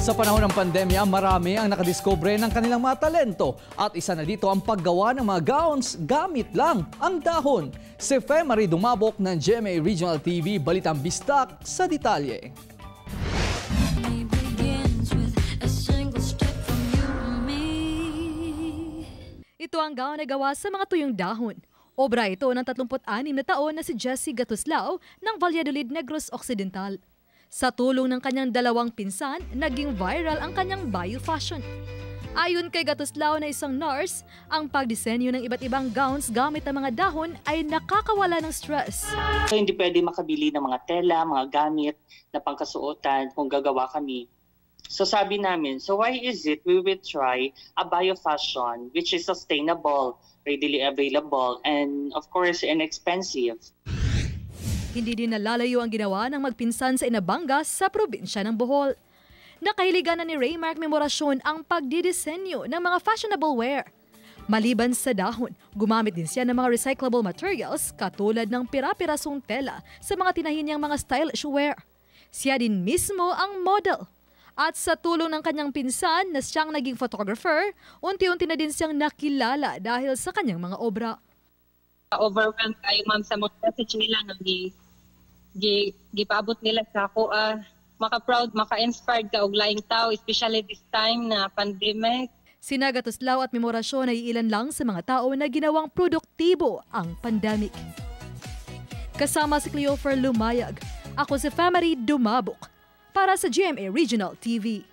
Sa panahon ng pandemya, marami ang nakadiskubre ng kanilang mga talento at isa na dito ang paggawa ng mga gowns gamit lang ang dahon. Si Faye Marie Dumabok ng GMA Regional TV, Balitang Bistak sa detalye. Ito ang gown na gawa sa mga tuyong dahon. Obra ito ng 36 na taon na si Jessie Gatuslao ng Valladolid, Negros Occidental. Sa tulong ng kanyang dalawang pinsan, naging viral ang kanyang bio fashion. Ayon kay Gatuslao na isang nurse, ang pagdisenyo ng iba't ibang gowns gamit ang mga dahon ay nakakawala ng stress. So, hindi pwede makabili ng mga tela, mga gamit na pangkasuotan kung gagawa kami. So sabi namin, so why is it we will try a bio fashion which is sustainable, readily available, and of course inexpensive. Hindi din nalalayo ang ginawa ng magpinsan sa Inabanga sa probinsya ng Bohol. Nakahiligan na ni Raymark Memorasyon ang pagdidisenyo ng mga fashionable wear. Maliban sa dahon, gumamit din siya ng mga recyclable materials katulad ng pira-pirasong tela sa mga tinahin niyang mga stylish wear. Siya din mismo ang model. At sa tulong ng kanyang pinsan na siyang naging photographer, unti-unti na din siyang nakilala dahil sa kanyang mga obra. Overwhelmed tayo, ma'am, sa mga message nila no, gipaabot nila sa ako. Maka-proud, maka-inspired ka og laing tao, especially this time na pandemic. Sina Gatuslao at Memorasyon ay ilan lang sa mga tao na ginawang produktibo ang pandemic. Kasama si Cleopher Lumayag, ako si Faye Marie Dumabok para sa GMA Regional TV.